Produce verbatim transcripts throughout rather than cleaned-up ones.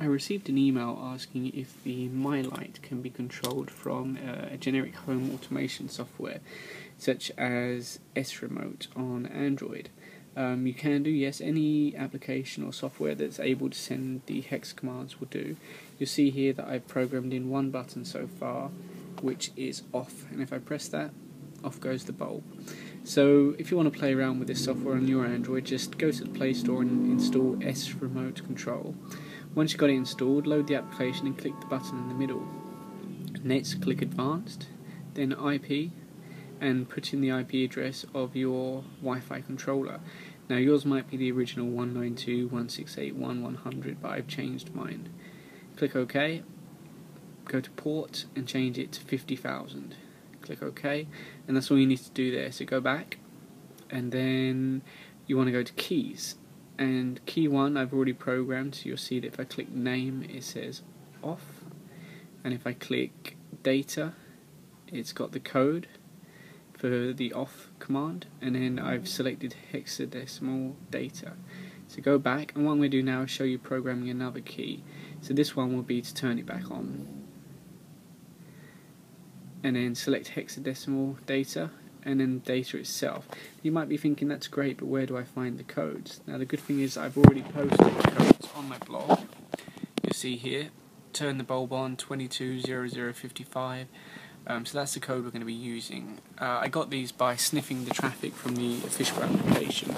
I received an email asking if the MiLight can be controlled from uh, a generic home automation software such as S Remote on Android. Um, you can do, yes, any application or software that's able to send the hex commands will do. You'll see here that I've programmed in one button so far, which is off, and if I press that, off goes the bulb. So if you want to play around with this software on your Android, just go to the Play Store and install S Remote Control. Once you've got it installed, load the application and click the button in the middle. Next, click Advanced, then I P, and put in the I P address of your Wi-Fi controller. Now yours might be the original one ninety-two dot one sixty-eight dot one dot one hundred, but I've changed mine. Click OK, go to port and change it to fifty thousand. Click OK, and that's all you need to do there. So go back, and then you want to go to keys, and key one I've already programmed, so you'll see that if I click name it says off, and if I click data it's got the code for the off command, and then I've selected hexadecimal data. So go back, and what I'm going to do now is show you programming another key. So this one will be to turn it back on, and then select hexadecimal data, and then data itself. You might be thinking, that's great, but where do I find the codes? Now the good thing is I've already posted the codes on my blog. You'll see here, turn the bulb on, twenty-two zero zero fifty-five. Um, so that's the code we're going to be using. Uh, I got these by sniffing the traffic from the official application.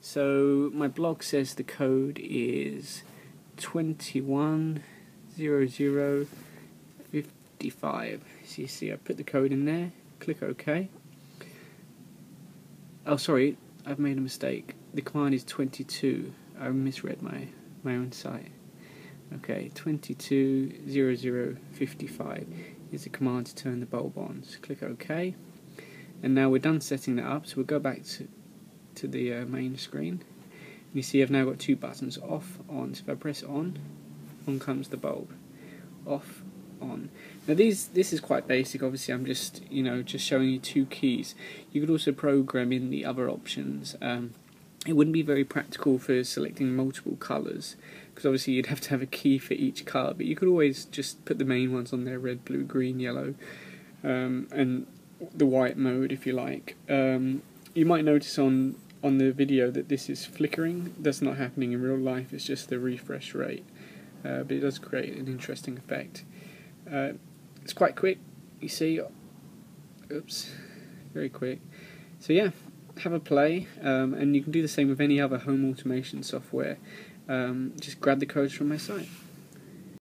So my blog says the code is twenty-one zero zero fifty-five. So you see I put the code in there, click OK. Oh sorry, I've made a mistake. The command is twenty-two. I misread my, my own site. Okay, twenty-two zero zero fifty-five is the command to turn the bulb on. So click OK, and now we're done setting that up. So we'll go back to, to the uh, main screen. And you see I've now got two buttons, off, on. So if I press on, on comes the bulb. Off, on. Now these this is quite basic. Obviously, I'm just you know just showing you two keys. You could also program in the other options. Um, It wouldn't be very practical for selecting multiple colours, because obviously you'd have to have a key for each colour, but you could always just put the main ones on there, red, blue, green, yellow, um, and the white mode if you like. Um, you might notice on, on the video that this is flickering. That's not happening in real life, it's just the refresh rate, uh, but it does create an interesting effect. Uh, it's quite quick, you see, oops, very quick. So yeah. Have a play, um, and you can do the same with any other home automation software. Um, just grab the codes from my site.